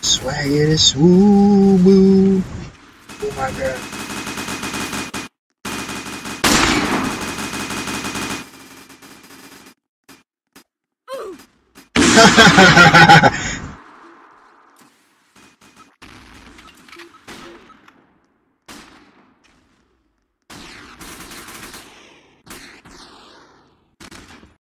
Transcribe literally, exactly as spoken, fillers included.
Swagger is woo boo. Oh my god.